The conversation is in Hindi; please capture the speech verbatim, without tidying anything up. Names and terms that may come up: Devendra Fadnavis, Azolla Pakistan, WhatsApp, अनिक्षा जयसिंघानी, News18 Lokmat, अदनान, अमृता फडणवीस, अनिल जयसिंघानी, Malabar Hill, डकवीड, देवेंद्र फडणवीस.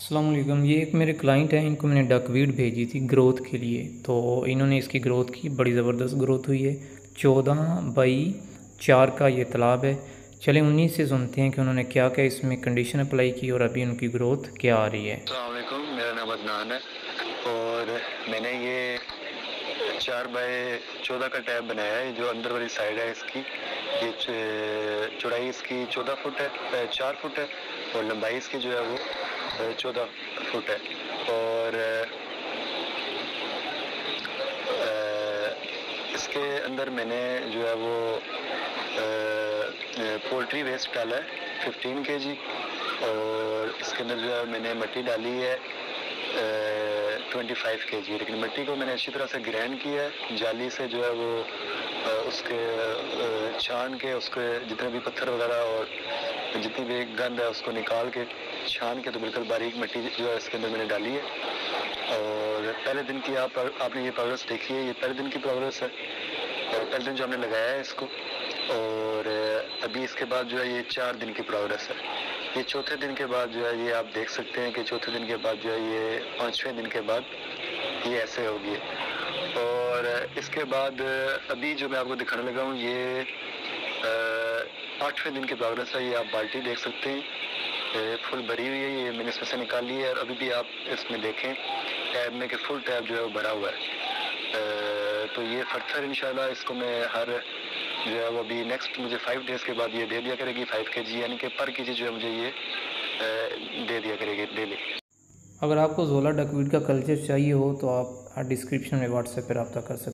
अस्सलामुअलैकुम। ये एक मेरे क्लाइंट हैं, इनको मैंने डकवीड भेजी थी ग्रोथ के लिए, तो इन्होंने इसकी ग्रोथ की, बड़ी ज़बरदस्त ग्रोथ हुई है। चौदह बाई चार का ये तालाब है। चले उन्हीं से सुनते हैं कि उन्होंने क्या क्या इसमें कंडीशन अप्लाई की और अभी उनकी ग्रोथ क्या आ रही है। अस्सलामुअलैकुम, मेरा नाम अदनान है और मैंने ये चार बाई चौदह का टैब बनाया है। जो अंदर वाली साइड है इसकी, ये चौड़ाई इसकी चौदह फुट है, चार फुट है और लंबाई इसकी जो है वो चौदह फुट है। और इसके अंदर मैंने जो है वो पोल्ट्री वेस्ट डाला है पंद्रह केजी और इसके अंदर जो है मैंने मट्टी डाली है पच्चीस केजी। लेकिन मट्टी को मैंने अच्छी तरह से ग्राइंड किया है, जाली से जो है वो उसके छान के उसके जितने भी पत्थर वगैरह और जितनी भी गंद है उसको निकाल के छान के तो बिल्कुल बारीक मट्टी जो है इसके अंदर मैंने डाली है। और पहले दिन की आप आपने ये प्रोग्रेस देखी है, ये पहले दिन की प्रोग्रेस है और पहले दिन जो हमने लगाया है इसको। और अभी इसके बाद जो है ये चार दिन की प्रोग्रेस है। ये चौथे दिन के बाद जो है ये आप देख सकते हैं कि चौथे दिन के बाद जो है ये पाँचवें दिन के बाद ये ऐसे होगी। और इसके बाद अभी जो मैं आपको दिखाने लगा हूँ ये आठवें दिन की प्रोग्रेस है। ये आप बाल्टी देख सकते हैं फुल भरी हुई है, ये मैंने इसमें से निकाली है। और अभी भी आप इसमें देखें टैब में कि फुल टैब जो है वो भरा हुआ है। तो ये फर्थर इंशाल्लाह इसको मैं हर जो है वो अभी नेक्स्ट मुझे फाइव डेज़ के बाद ये दे दिया करेगी पाँच केजी, यानी कि पर केजी जो है मुझे ये दे दिया करेगी डेली। अगर आपको ज़ोला डकवीड का कल्चर चाहिए हो तो आप डिस्क्रिप्शन में व्हाट्सएप पर रब्ता कर सकते हैं।